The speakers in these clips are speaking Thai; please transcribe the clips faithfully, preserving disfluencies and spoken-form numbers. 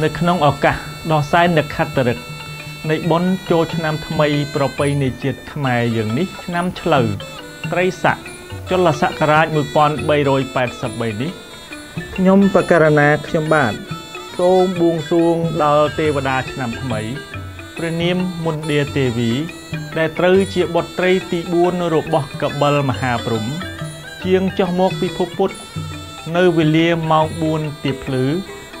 ในขนมออกกะดอไซน์เด็กขัดตระในบนโจชนามทำไมปรไปในจิตทำไมอย่างนี้น้ำเฉลยไตรสะจนละสะกระมือปอนใบโรยแปดสับใบนี้ยมปะการณาขยมบาทโตบวงสวงดาวเทวดาชนามทำไมพระนิมมนเดียเทวีได้ตรือเจียบตรีตีบัวนรบกับบลมหาปรุมเชียงเจ้ามกพิภพพุทธเนรวิเลียมองบุญตีพลือ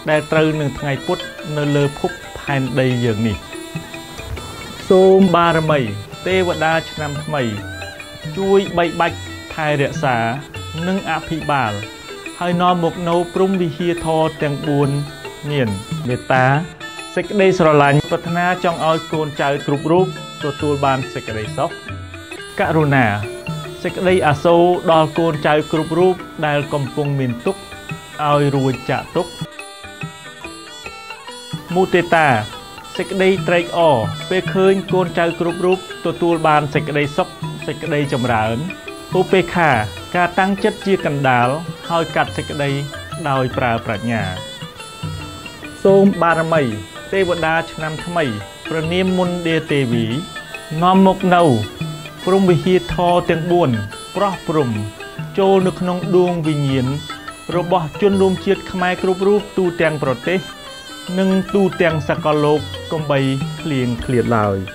ได้ตรือหนึ่งไงพุทธเนรเลอพุทธภายในอย่างนี้โสมบารมีเทวดาชนามทำไมช่วยใบใบไทยเดือสาหนึ่งอภิบาลให้นอนหมกนอปรุมวิเฮียทอแตงบุญเนียนเมตตาเสกได้สลายปัฒนาจองเอาโกนใจกรุบรูปตัวตัวบานเสกได้ซอกกรุณาเสกได้อาโซดอโกนใจกรุบรูปได้กำปงมินตุกเอารวยจะตุกมูเตตาเสกได้ไตรออเปเคยโกนใจกรุบรูปตัวตัวบานเสกได้ซอกเสกได้จำราญอุเปขาการตั้งจัดเจียกันดาวหอยกัดเสกได้ดาวปลาปรัชญาโซมบารมีเทวดาชนามทำไมประเนมมนเดเตวีนอมมกเนาปรุมวิฮีทอเตียงบุญปราปรุมโจนึกนองดวงวิญญาณระบอบจนรวมเชียดขมายกรุบรูปตูเตียงโปรเตหนึ่งตูเตียงสกโลกกมใบเลียงเคลียดลาย